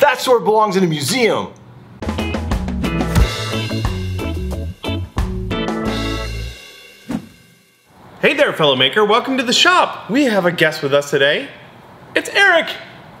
That sword belongs in a museum. Hey there, fellow maker. Welcome to the shop. We have a guest with us today. It's Eric.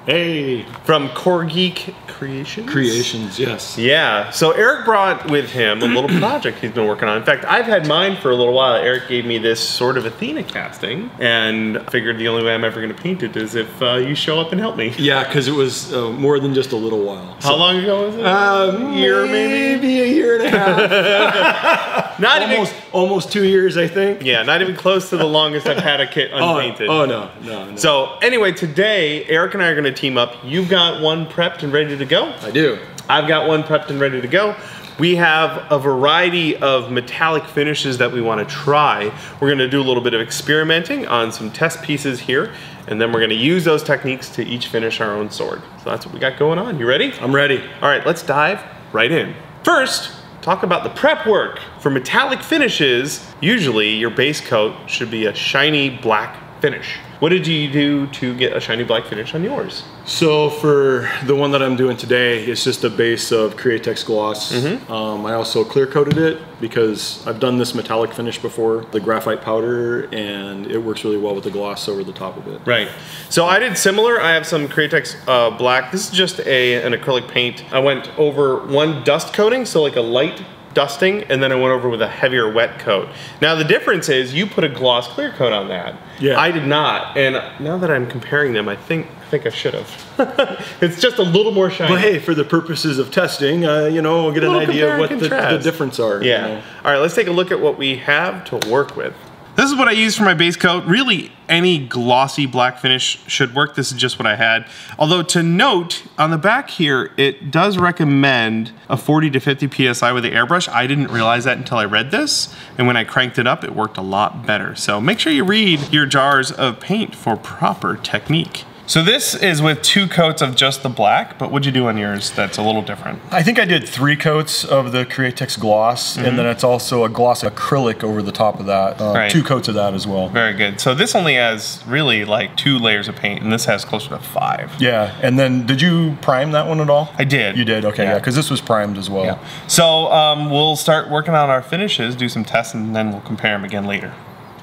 Hey. From Coregeek Creations? Creations, yes. Yeah. So Eric brought with him a little project he's been working on. In fact, I've had mine for a little while. Eric gave me this sort of Athena casting and figured the only way I'm ever going to paint it is if you show up and help me. Yeah, because it was more than just a little while. How long ago was it? A year maybe? Maybe a year and a half. Not almost 2 years, I think. Yeah, not even close to the longest I've had a kit unpainted. Oh, no. So anyway, today, Eric and I are going to team up. You've got one prepped and ready to go. I do. I've got one prepped and ready to go. We have a variety of metallic finishes that we want to try. We're going to do a little bit of experimenting on some test pieces here, and then we're going to use those techniques to each finish our own sword. So that's what we got going on. You ready? I'm ready. All right, let's dive right in. First, talk about the prep work. For metallic finishes, usually your base coat should be a shiny black finish. What did you do to get a shiny black finish on yours? So for the one that I'm doing today, it's just a base of Createx gloss. Mm-hmm. I also clear coated it because I've done this metallic finish before, the graphite powder, and it works really well with the gloss over the top of it. Right. So I did similar. I have some Createx black. This is just an acrylic paint. I went over one dust coating, so like a light dusting, and then I went over with a heavier wet coat. Now the difference is you put a gloss clear coat on that. Yeah. I did not, and now that I'm comparing them, I think I should have. It's just a little more shiny. But hey, for the purposes of testing, you know, we'll get an idea of what the difference are. Yeah. You know? All right, let's take a look at what we have to work with. This is what I use for my base coat. Really, any glossy black finish should work. This is just what I had. Although to note, on the back here, it does recommend a 40 to 50 PSI with the airbrush. I didn't realize that until I read this. And when I cranked it up, it worked a lot better. So make sure you read your jars of paint for proper technique. So this is with 2 coats of just the black, but what'd you do on yours that's a little different? I think I did 3 coats of the Createx gloss, and then it's also a gloss acrylic over the top of that. Right. 2 coats of that as well. Very good. So this only has really like 2 layers of paint, and this has closer to 5. Yeah, and then did you prime that one at all? I did. You did, okay, yeah, because this was primed as well. Yeah. So we'll start working on our finishes, do some tests, and then we'll compare them again later.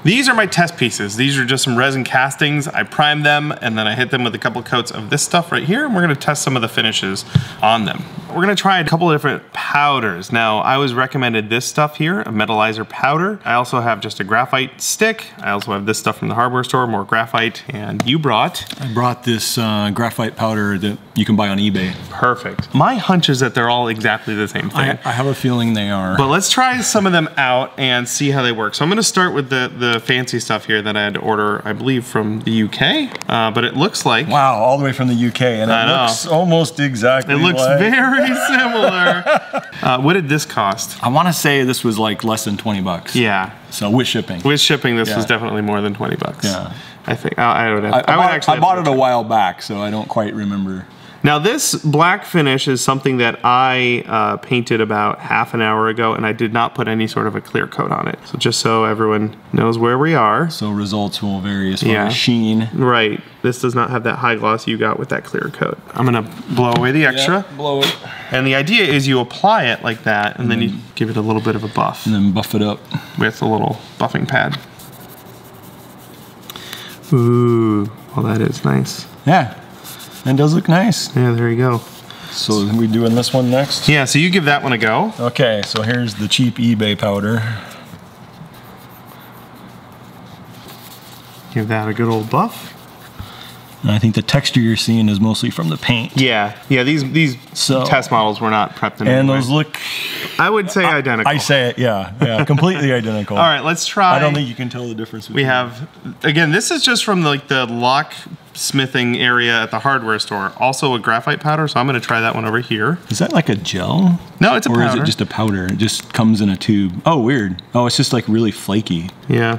These are my test pieces. These are just some resin castings. I primed them and then I hit them with a couple coats of this stuff right here, and we're gonna test some of the finishes on them. We're gonna try a couple of different powders. Now, I was recommended this stuff here, a metallizer powder. I also have just a graphite stick. I also have this stuff from the hardware store, more graphite, and you brought? I brought this graphite powder that you can buy on eBay. Perfect. My hunch is that they're all exactly the same thing. I have a feeling they are. But let's try some of them out and see how they work. So I'm gonna start with the fancy stuff here that I had to order, I believe, from the UK, but it looks like... Wow, all the way from the UK, and it looks almost exactly like... It looks very similar. What did this cost? I want to say this was like less than 20 bucks. Yeah. So with shipping. With shipping, this was definitely more than 20 bucks. Yeah. I think, I bought it a while back, so I don't quite remember. Now this black finish is something that I painted about half an hour ago, and I did not put any sort of a clear coat on it. So just so everyone knows where we are. So results will vary as far as sheen. Right, this does not have that high gloss you got with that clear coat. I'm gonna blow away the extra. Yeah, blow it. And the idea is you apply it like that, and then you give it a little bit of a buff. And then buff it up. With a little buffing pad. Ooh, well that is nice. Yeah. It does look nice. Yeah, there you go. So are we doing this one next? Yeah, so you give that one a go. Okay, so here's the cheap eBay powder. Give that a good old buff. And I think the texture you're seeing is mostly from the paint. Yeah, these test models were not prepped in any way. Those look... I would say identical. I say it, yeah, completely identical. All right, let's try... I don't think you can tell the difference between them. Again, this is just from like the Lock smithing area at the hardware store. Also a graphite powder, so I'm gonna try that one over here. Is that like a gel? No, it's a powder. Or is it just a powder? It just comes in a tube. Oh, weird. Oh, it's just like really flaky. Yeah.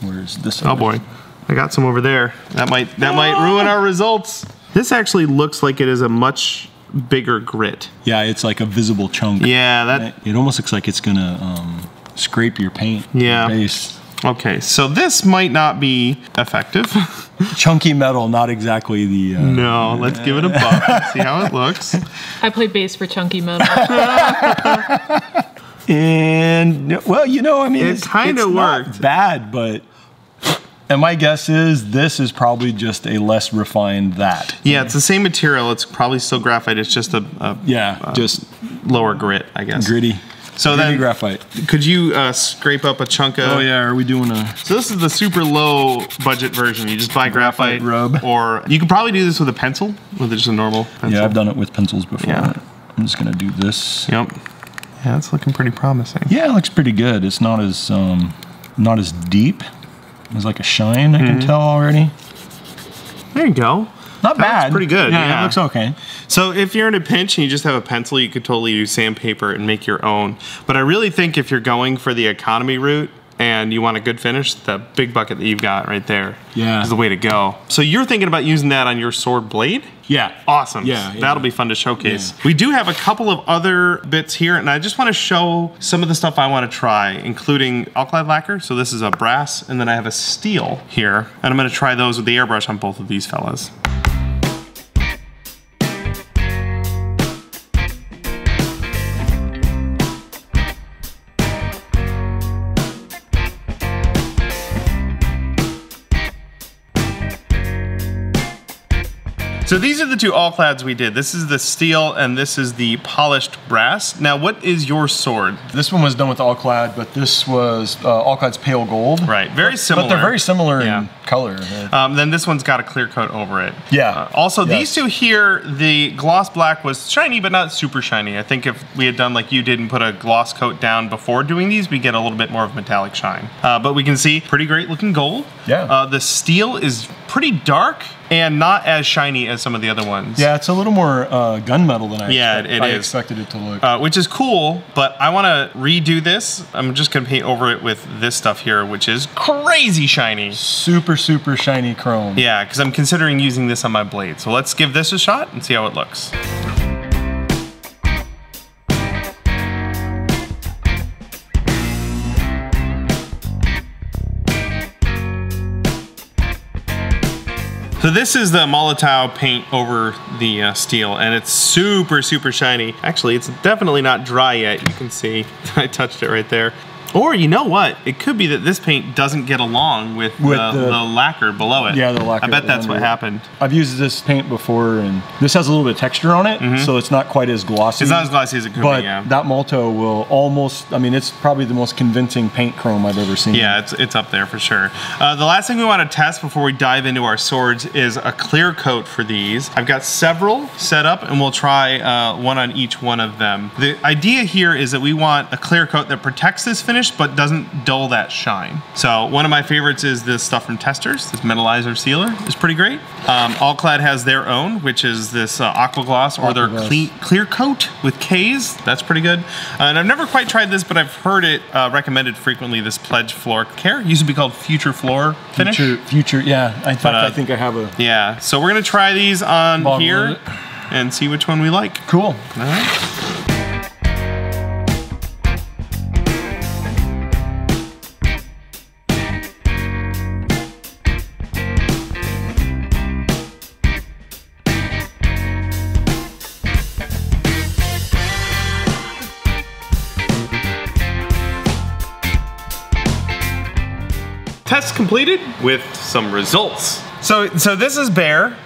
Where's this one? Oh boy, I got some over there. That might ruin our results. This actually looks like it is a much bigger grit. Yeah, it's like a visible chunk. Yeah, that. It almost looks like it's gonna scrape your paint. Yeah. Your base. Okay, so this might not be effective. Chunky metal, not exactly the... No, let's give it a buff and see how it looks. I play bass for chunky metal. And, well, you know, I mean, it kind of worked. Not bad, but... And my guess is this is probably just a less refined that. Yeah, it's the same material. It's probably still graphite. It's just just lower grit, I guess. Gritty. So then, graphite. Could you scrape up a chunk of... Oh yeah, are we doing a... So this is the super low budget version. You just buy graphite rub. Or you could probably do this with a pencil, with just a normal pencil. Yeah, I've done it with pencils before. Yeah. I'm just gonna do this. Yep. Yeah, it's looking pretty promising. Yeah, it looks pretty good. It's not as, not as deep. There's like a shine, I can tell already. There you go. Not bad. That's pretty good. Yeah, it looks okay. So if you're in a pinch and you just have a pencil, you could totally use sandpaper and make your own. But I really think if you're going for the economy route and you want a good finish, the big bucket that you've got right there is the way to go. So you're thinking about using that on your sword blade? Yeah. Awesome. Yeah, that'll be fun to showcase. Yeah. We do have a couple of other bits here, and I just want to show some of the stuff I want to try, including Alclad lacquer. So this is a brass, and then I have a steel here, and I'm going to try those with the airbrush on both of these fellas. So these are the two Alclads we did. This is the steel and this is the polished brass. Now, what is your sword? This one was done with Alclad, but this was Alclad's pale gold. Right, very similar. But they're very similar in color. Then this one's got a clear coat over it. Yeah. These two here, the gloss black was shiny, but not super shiny. I think if we had done like you did and put a gloss coat down before doing these, we get a little bit more of metallic shine. But we can see pretty great looking gold. Yeah. The steel is pretty dark and not as shiny as some of the other ones. Yeah, it's a little more gunmetal than I expected it to look. Which is cool, but I want to redo this. I'm just going to paint over it with this stuff here, which is crazy shiny. Super, super shiny chrome. Yeah, because I'm considering using this on my blade. So let's give this a shot and see how it looks. So this is the Molotow paint over the steel, and it's super, super shiny. Actually, it's definitely not dry yet. You can see I touched it right there. Or you know what? It could be that this paint doesn't get along with the lacquer below it. Yeah, the lacquer. I bet that's what happened. I've used this paint before, and this has a little bit of texture on it, so it's not quite as glossy. It's not as glossy as it could be, yeah. But that Molotow will almost, I mean, it's probably the most convincing paint chrome I've ever seen. Yeah, it's up there for sure. The last thing we want to test before we dive into our swords is a clear coat for these. I've got several set up, and we'll try one on each one of them. The idea here is that we want a clear coat that protects this finish, but doesn't dull that shine. So one of my favorites is this stuff from Testers. This metalizer sealer is pretty great. Alclad has their own, which is this aqua gloss or their clear coat with K's. That's pretty good. And I've never quite tried this, but I've heard it recommended frequently, this Pledge Floor Care. It used to be called Future Floor Finish. Future, yeah. I think I have a... Yeah, so we're gonna try these on here and see which one we like. Cool. All right. Test completed with some results. So this is bare.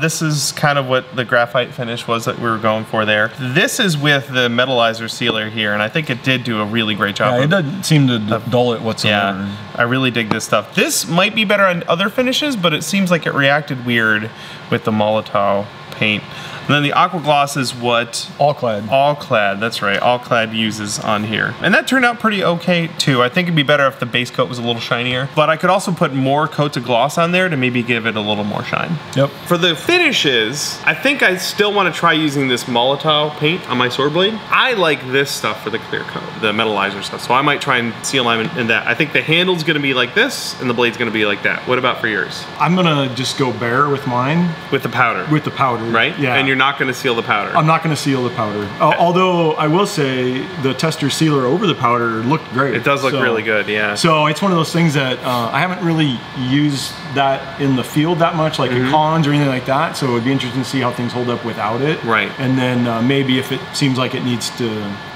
This is kind of what the graphite finish was that we were going for there. This is with the metalizer sealer here, and I think it did do a really great job. Yeah, it doesn't seem to dull it whatsoever. Yeah, I really dig this stuff. This might be better on other finishes, but it seems like it reacted weird with the Molotow paint. And then the aqua gloss is what Alclad, that's right, Alclad uses on here. And that turned out pretty okay too. I think it'd be better if the base coat was a little shinier, but I could also put more coats of gloss on there to maybe give it a little more shine. Yep. For the finishes, I think I still want to try using this Molotow paint on my sword blade. I like this stuff for the clear coat, the metalizer stuff, so I might try and seal line in that. I think the handle's gonna be like this and the blade's gonna be like that. What about for yours? I'm gonna just go bare with mine. With the powder? With the powder. Right? Yeah. And you're not gonna seal the powder? I'm not gonna seal the powder. Okay. Although I will say the tester sealer over the powder looked great. It does look really good, yeah. So it's one of those things that I haven't really used that in the field that much, like in cons or anything like that. So it would be interesting to see how things hold up without it. Right. And then maybe if it seems like it needs to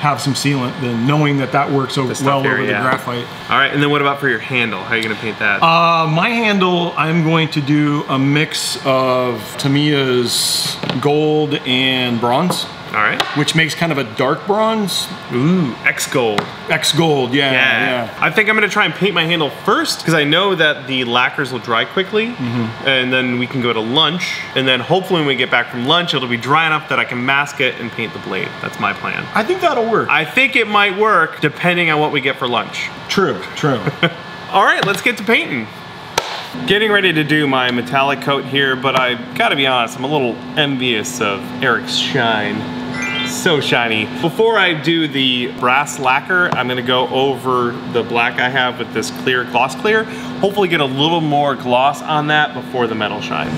have some sealant, then knowing that that works over, well over the graphite. All right, and then what about for your handle? How are you gonna paint that? My handle, I'm going to do a mix of Tamiya's gold and bronze. All right. Which makes kind of a dark bronze. Ooh, X-Gold. X-Gold, yeah. I think I'm gonna try and paint my handle first because I know that the lacquers will dry quickly and then we can go to lunch and then hopefully when we get back from lunch, it'll be dry enough that I can mask it and paint the blade. That's my plan. I think that'll work. I think it might work depending on what we get for lunch. True, true. All right, let's get to painting. Getting ready to do my metallic coat here, but I gotta be honest, I'm a little envious of Eric's shine. So shiny. Before I do the brass lacquer, I'm gonna go over the black I have with this clear gloss clear. Hopefully get a little more gloss on that before the metal shine.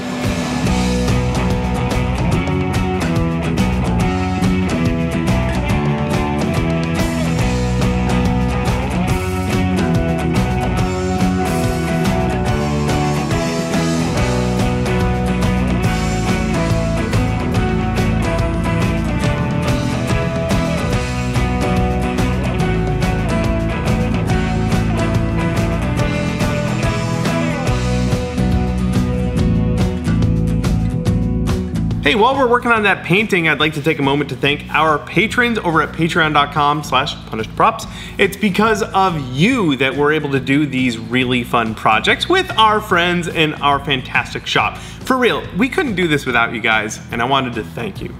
Hey, while we're working on that painting, I'd like to take a moment to thank our patrons over at patreon.com/punishedprops. It's because of you that we're able to do these really fun projects with our friends in our fantastic shop. For real, we couldn't do this without you guys, and I wanted to thank you.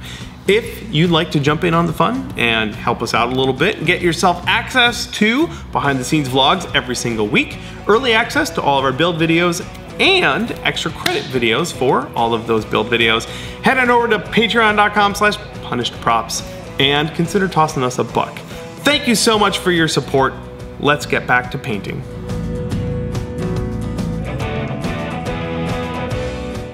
If you'd like to jump in on the fun and help us out a little bit and get yourself access to behind the scenes vlogs every single week, early access to all of our build videos, and extra credit videos for all of those build videos, head on over to patreon.com/punishedprops and consider tossing us a buck. Thank you so much for your support. Let's get back to painting.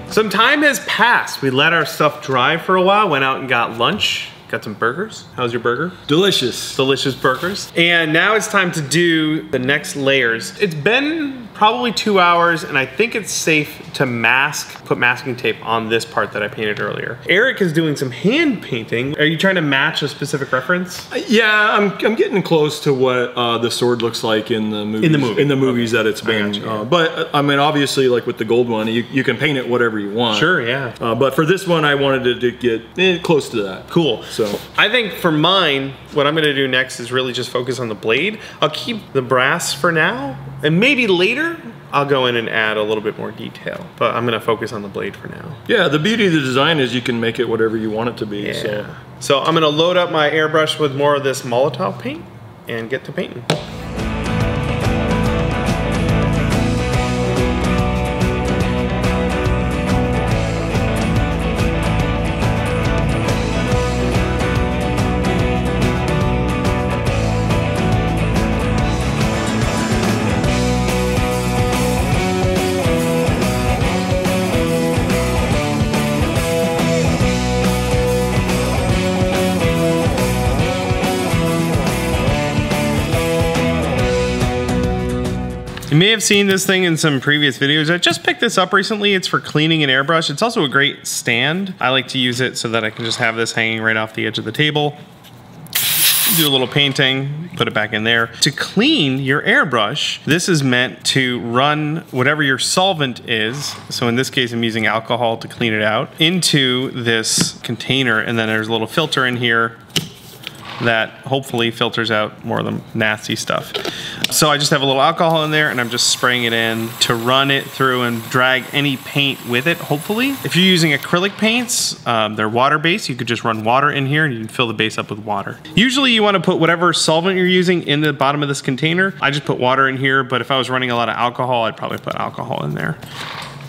Some time has passed. We let our stuff dry for a while, went out and got lunch. Got some burgers. How's your burger? Delicious. Delicious burgers. And now it's time to do the next layers. It's been probably 2 hours and I think it's safe to mask, put masking tape on this part that I painted earlier. Eric is doing some hand painting. Are you trying to match a specific reference? Yeah, I'm getting close to what the sword looks like in the movies. In the movie. In the movies that it's been. Gotcha, yeah. But I mean, obviously like with the gold one, you can paint it whatever you want. Sure, yeah. But for this one, I wanted to get close to that. Cool. So I think for mine, what I'm gonna do next is really just focus on the blade. I'll keep the brass for now, and maybe later, I'll go in and add a little bit more detail, but I'm gonna focus on the blade for now. Yeah, the beauty of the design is you can make it whatever you want it to be. Yeah. So I'm gonna load up my airbrush with more of this Molotow paint and get to painting. You may have seen this thing in some previous videos. I just picked this up recently. It's for cleaning an airbrush. It's also a great stand. I like to use it so that I can just have this hanging right off the edge of the table. Do a little painting, put it back in there. To clean your airbrush, this is meant to run whatever your solvent is, so in this case I'm using alcohol to clean it out, into this container, and then there's a little filter in here that hopefully filters out more of the nasty stuff. So I just have a little alcohol in there and I'm just spraying it in to run it through and drag any paint with it, hopefully. If you're using acrylic paints, they're water-based. You could just run water in here and you can fill the base up with water. Usually you want to put whatever solvent you're using in the bottom of this container. I just put water in here, but if I was running a lot of alcohol, I'd probably put alcohol in there.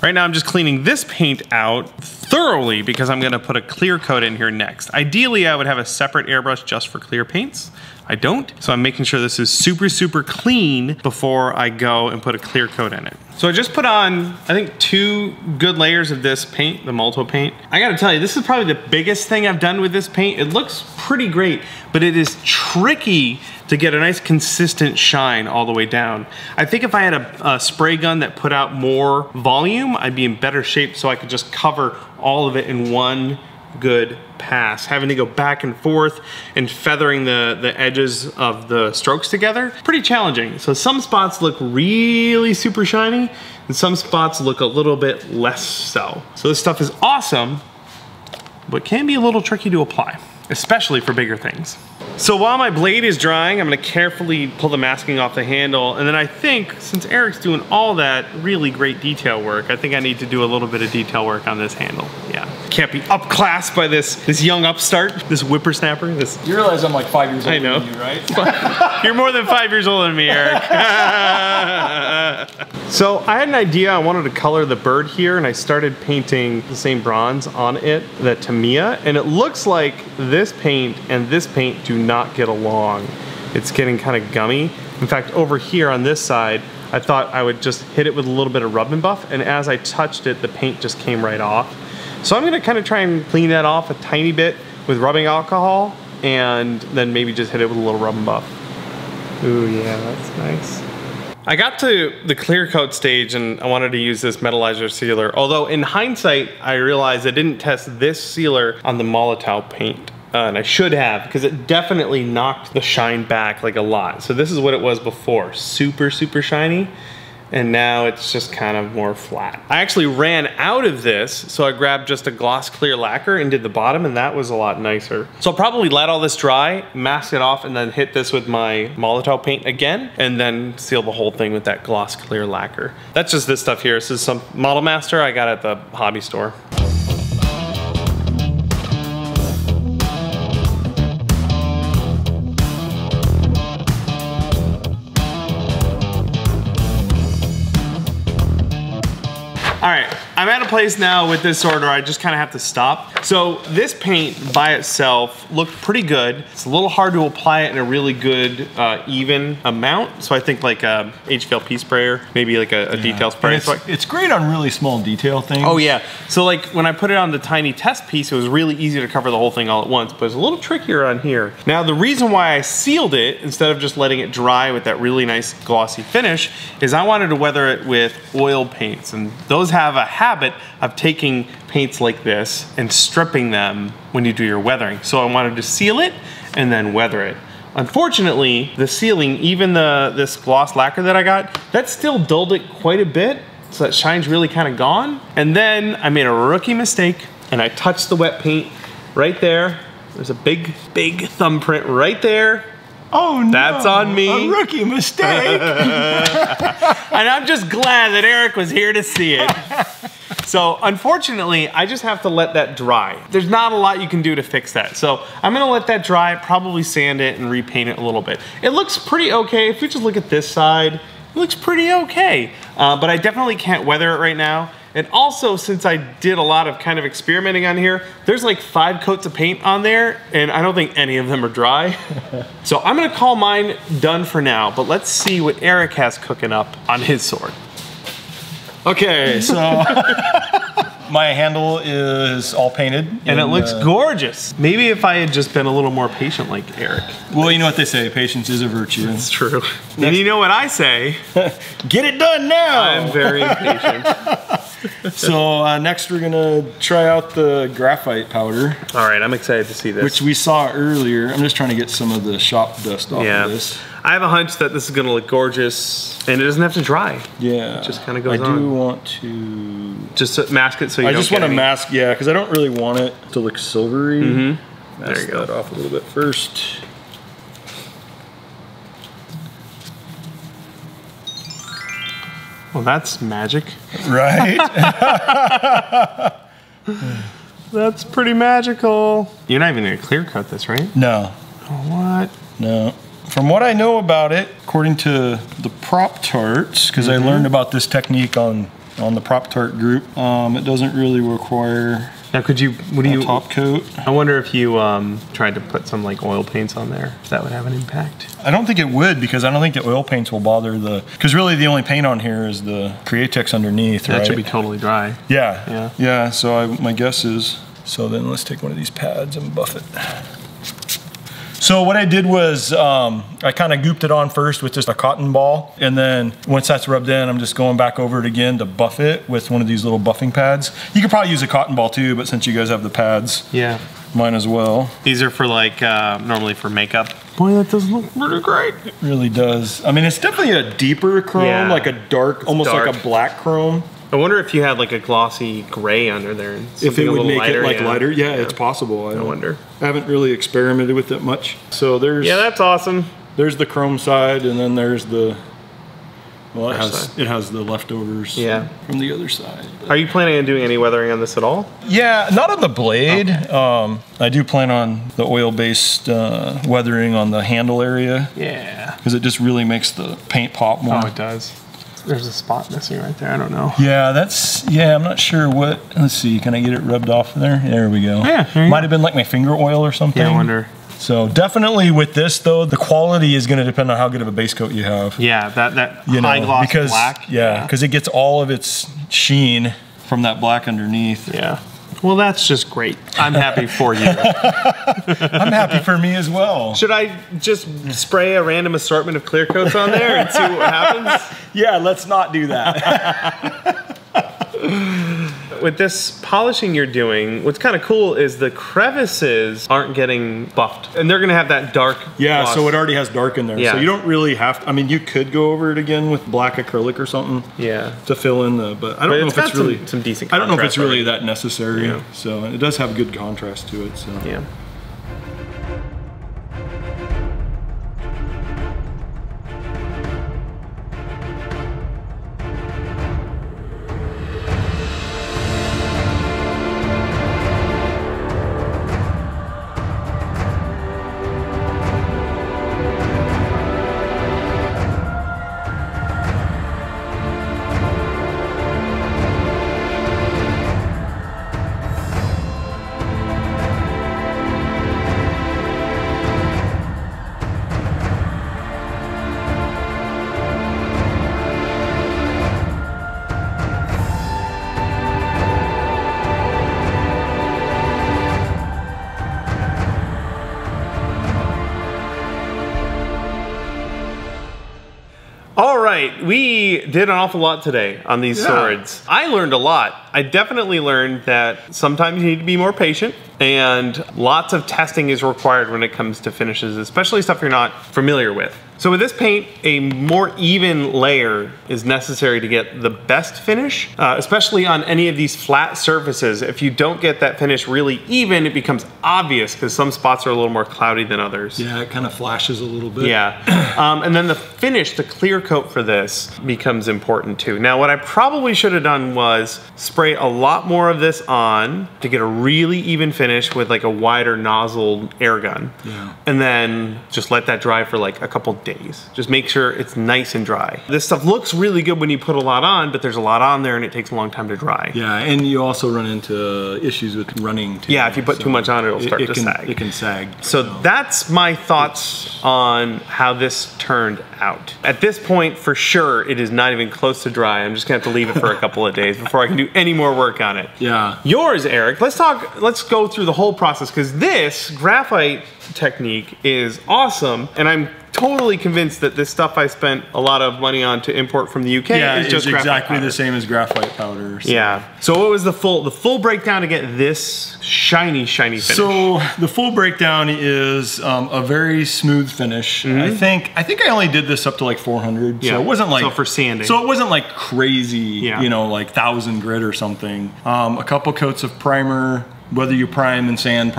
Right now I'm just cleaning this paint out thoroughly because I'm gonna put a clear coat in here next. Ideally, I would have a separate airbrush just for clear paints. I don't, so I'm making sure this is super, super clean before I go and put a clear coat in it. So I just put on, I think, 2 good layers of this paint, the Molotow paint. I gotta tell you, this is probably the biggest thing I've done with this paint. It looks pretty great, but it is tricky to get a nice consistent shine all the way down. I think if I had a spray gun that put out more volume, I'd be in better shape so I could just cover all of it in one good pass. Having to go back and forth and feathering the edges of the strokes together, pretty challenging. So some spots look really super shiny and some spots look a little bit less so. So this stuff is awesome, but can be a little tricky to apply, especially for bigger things. So while my blade is drying, I'm gonna carefully pull the masking off the handle. And then I think, since Eric's doing all that really great detail work, I think I need to do a little bit of detail work on this handle, yeah. Can't be upclassed by this young upstart, this whippersnapper, this. You realize I'm like 5 years older than you, right? You're more than 5 years older than me, Eric. So I had an idea, I wanted to color the bird here, and I started painting the same bronze on it, that Tamiya, and it looks like this paint and this paint do not get along. It's getting kind of gummy. In fact, over here on this side, I thought I would just hit it with a little bit of rub and buff, and as I touched it, the paint just came right off. So I'm gonna kind of try and clean that off a tiny bit with rubbing alcohol, and then maybe just hit it with a little rub and buff. Ooh, yeah, that's nice. I got to the clear coat stage and I wanted to use this metalizer sealer. Although in hindsight, I realized I didn't test this sealer on the Molotow paint. And I should have, because it definitely knocked the shine back like a lot. So this is what it was before, super, super shiny. And now it's just kind of more flat. I actually ran out of this, so I grabbed just a gloss clear lacquer and did the bottom, and that was a lot nicer. So I'll probably let all this dry, mask it off, and then hit this with my Molotow paint again, and then seal the whole thing with that gloss clear lacquer. That's just this stuff here. This is some Model Master I got at the hobby store. All right, I'm at a place now with this order, I just kind of have to stop. So this paint by itself looked pretty good. It's a little hard to apply it in a really good even amount. So I think like a HVLP sprayer, maybe like a detail sprayer. It's great on really small detail things. Oh yeah, so like when I put it on the tiny test piece, it was really easy to cover the whole thing all at once, but it's a little trickier on here. Now the reason why I sealed it instead of just letting it dry with that really nice glossy finish is I wanted to weather it with oil paints, and those have a habit of taking paints like this and stripping them when you do your weathering. So I wanted to seal it and then weather it. Unfortunately, the sealing, even this gloss lacquer that I got, that still dulled it quite a bit. So that shine's really kind of gone. And then I made a rookie mistake and I touched the wet paint right there. There's a big, big thumbprint right there. Oh no, that's on me. A rookie mistake. And I'm just glad that Eric was here to see it. So unfortunately, I just have to let that dry. There's not a lot you can do to fix that. So I'm gonna let that dry, probably sand it and repaint it a little bit. It looks pretty okay. If we just look at this side, it looks pretty okay. But I definitely can't weather it right now. And also, since I did a lot of kind of experimenting on here, there's like 5 coats of paint on there, and I don't think any of them are dry. So I'm gonna call mine done for now, but let's see what Eric has cooking up on his sword. Okay, so my handle is all painted. And it looks gorgeous. Maybe if I had just been a little more patient like Eric. Well, you know what they say, patience is a virtue. It's true. And you know what I say? Get it done now! I'm very impatient. So next we're gonna try out the graphite powder. All right, I'm excited to see this. Which we saw earlier. I'm just trying to get some of the shop dust off of this. I have a hunch that this is gonna look gorgeous and it doesn't have to dry. Yeah. It just kind of goes on. I do want to... Just mask it so you don't just want to mask, yeah, because I don't really want it to look silvery. Mm-hmm. There you go. Mask that off a little bit first. Well, that's magic. Right? That's pretty magical. You're not even going to clear cut this, right? No. Oh, what? No. From what I know about it, according to the Prop Tarts, because I learned about this technique on the Prop Tart group, it doesn't really require... Now, could you, what do you, top coat? I wonder if you tried to put some like oil paints on there, if that would have an impact. I don't think it would, because I don't think the oil paints will bother the, because really the only paint on here is the Createx underneath, right? That should be totally dry. Yeah. Yeah. Yeah, so my guess is, so then let's take one of these pads and buff it. So what I did was I kind of gooped it on first with just a cotton ball. And then once that's rubbed in, I'm just going back over it again to buff it with one of these little buffing pads. You could probably use a cotton ball too, but since you guys have the pads, yeah, mine as well. These are for like, normally for makeup. Boy, that does look really great. It really does. I mean, it's definitely a deeper chrome, yeah, like a dark, almost dark, like a black chrome. I wonder if you had like a glossy gray under there. If it would make lighter, it like, yeah, lighter. Yeah, yeah, it's possible. I wonder. I haven't really experimented with it much. So there's... Yeah, that's awesome. There's the chrome side, and then there's the... Well, it has the leftovers, yeah, from the other side. But. Are you planning on doing any weathering on this at all? Yeah, not on the blade. Okay. I do plan on the oil-based weathering on the handle area. Yeah. Because it just really makes the paint pop more. Oh, it does. There's a spot missing right there. I don't know. Yeah, that's, yeah, I'm not sure what, let's see, can I get it rubbed off there? There we go. Yeah. Might have been like my finger oil or something. Yeah, I wonder. So definitely with this though, the quality is going to depend on how good of a base coat you have. Yeah, that high gloss black. Yeah, because it gets all of its sheen from that black underneath. Yeah. Well, that's just great. I'm happy for you. I'm happy for me as well. Should I just spray a random assortment of clear coats on there and see what happens? Yeah, let's not do that. With this polishing you're doing, what's kind of cool is the crevices aren't getting buffed. And they're going to have that dark gloss. So it already has dark in there. Yeah. So you don't really have to, I mean, you could go over it again with black acrylic or something. Yeah. To fill in the, but I don't know if it's really, some decent contrast. I don't know if it's really that necessary. Yeah. So it does have good contrast to it, so. Yeah. We did an awful lot today on these swords. I learned a lot. I definitely learned that sometimes you need to be more patient, and lots of testing is required when it comes to finishes, especially stuff you're not familiar with. So with this paint, a more even layer is necessary to get the best finish, especially on any of these flat surfaces. If you don't get that finish really even, it becomes obvious because some spots are a little more cloudy than others. Yeah, it kind of flashes a little bit. Yeah, and then the finish, the clear coat for this becomes important too. Now, what I probably should have done was spray a lot more of this on to get a really even finish with like a wider nozzled air gun. Yeah. And then just let that dry for like a couple days. Just make sure it's nice and dry. This stuff looks really good when you put a lot on, but there's a lot on there and it takes a long time to dry. Yeah, and you also run into issues with running too. Yeah, if you put too much on, it'll start to sag. It can sag. So that's my thoughts on how this turned out. At this point, for sure, it is not even close to dry. I'm just gonna have to leave it for a couple of days before I can do any more work on it. Yeah. Yours, Eric, let's go through the whole process, because this graphite technique is awesome, and I'm totally convinced that this stuff I spent a lot of money on to import from the UK is just exactly the same as graphite powder. So. Yeah. So what was the full breakdown to get this shiny finish? So the full breakdown is a very smooth finish. Mm-hmm. I think I only did this up to like 400. Yeah. So it wasn't like for sanding. So it wasn't like crazy, you know, like 1000 grit or something. A couple coats of primer. Whether you prime and sand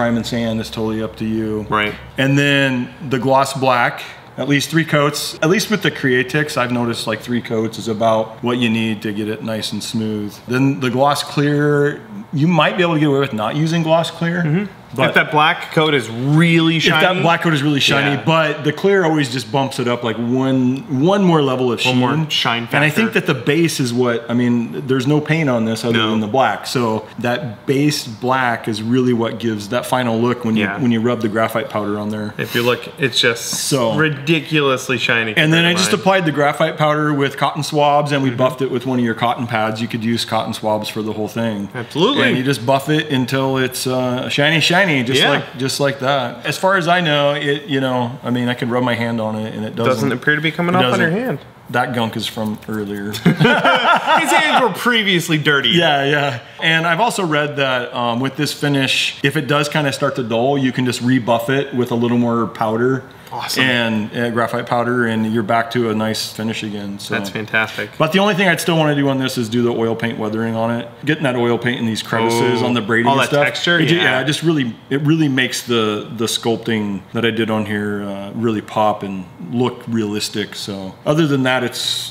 is totally up to you. Right. And then the gloss black at least 3 coats. At least with the Createx, I've noticed like 3 coats is about what you need to get it nice and smooth. Then the gloss clear, you might be able to get away with not using gloss clear. Mm-hmm. But if that black coat is really shiny. If that black coat is really shiny, yeah. But the clear always just bumps it up like one more level of sheen. One more shine factor. And I think that the base is what, I mean, there's no paint on this other than the black. So that base black is really what gives that final look when you rub the graphite powder on there. If you look, it's just so ridiculously shiny. And then I just applied the graphite powder with cotton swabs and we buffed it with one of your cotton pads. You could use cotton swabs for the whole thing. Absolutely. And you just buff it until it's shiny, just like that. As far as I know, it, you know, I mean, I could rub my hand on it and it doesn't appear to be coming off on your hand. That gunk is from earlier. His hands were previously dirty. Yeah, yeah. And I've also read that with this finish, if it does kind of start to dull, you can just rebuff it with a little more powder. Awesome. And graphite powder, and you're back to a nice finish again. So that's fantastic. But the only thing I'd still want to do on this is do the oil paint weathering on it. Getting that oil paint in these crevices on the braiding and stuff. All that texture, yeah. It really makes the sculpting that I did on here really pop and look realistic. So other than that,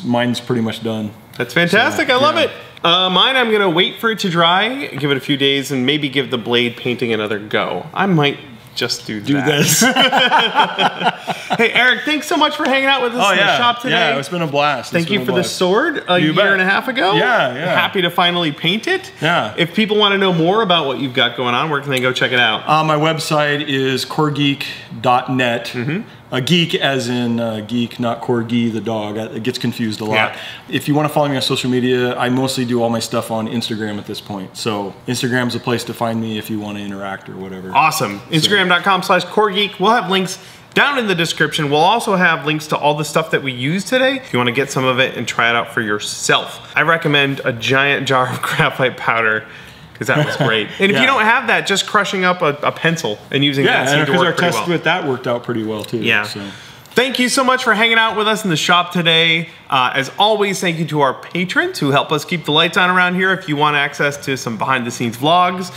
mine's pretty much done. That's fantastic. So, I love it. Mine, I'm gonna wait for it to dry, give it a few days, and maybe give the blade painting another go. I might just do this. Hey, Eric, thanks so much for hanging out with us in the shop today. Yeah, it's been a blast. Thank you for the sword a year and a half ago. Yeah, yeah. Happy to finally paint it. Yeah. If people want to know more about what you've got going on, where can they go check it out? My website is coregeek.net. A geek as in geek, not Corgi the dog. It gets confused a lot. Yeah. If you want to follow me on social media, I mostly do all my stuff on Instagram at this point. So Instagram's a place to find me if you want to interact or whatever. Awesome. Instagram.com/coregeek. We'll have links down in the description. We'll also have links to all the stuff that we used today if you want to get some of it and try it out for yourself. I recommend a giant jar of graphite powder, because that was great. And if you don't have that, just crushing up a pencil and using that seemed to work pretty well. Yeah, because our test with that worked out pretty well too. Yeah. So. Thank you so much for hanging out with us in the shop today. As always, thank you to our patrons who help us keep the lights on around here. If you want access to some behind the scenes vlogs,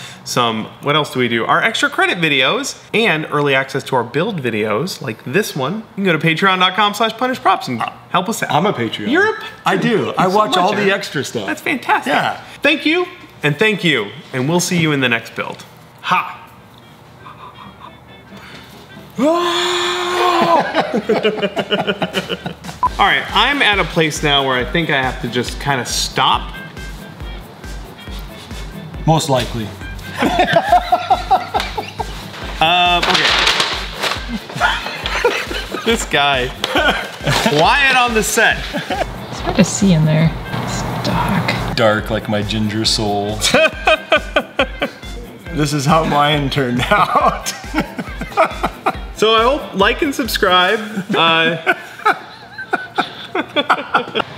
what else do we do? Our extra credit videos and early access to our build videos like this one. You can go to patreon.com/punishprops and help us out. I'm a Patreon. You're a Patreon. I do. I watch all the extra stuff. That's fantastic. Yeah. Thank you. And thank you, and we'll see you in the next build. All right, I'm at a place now where I think I have to just kind of stop. Most likely. Okay. This guy, quiet on the set. It's hard to see in there, it's dark. Dark like my ginger soul. This is how mine turned out. So I hope like and subscribe.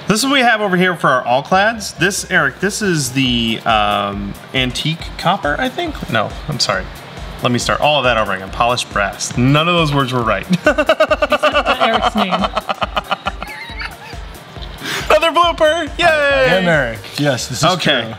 This is what we have over here for our Alclads. This, Eric, this is the antique copper, I think? No, I'm sorry. Let me start all of that over again. Polished brass. None of those words were right. Except for Eric's name. Another blooper! Yay! And Eric. Yes, this is true.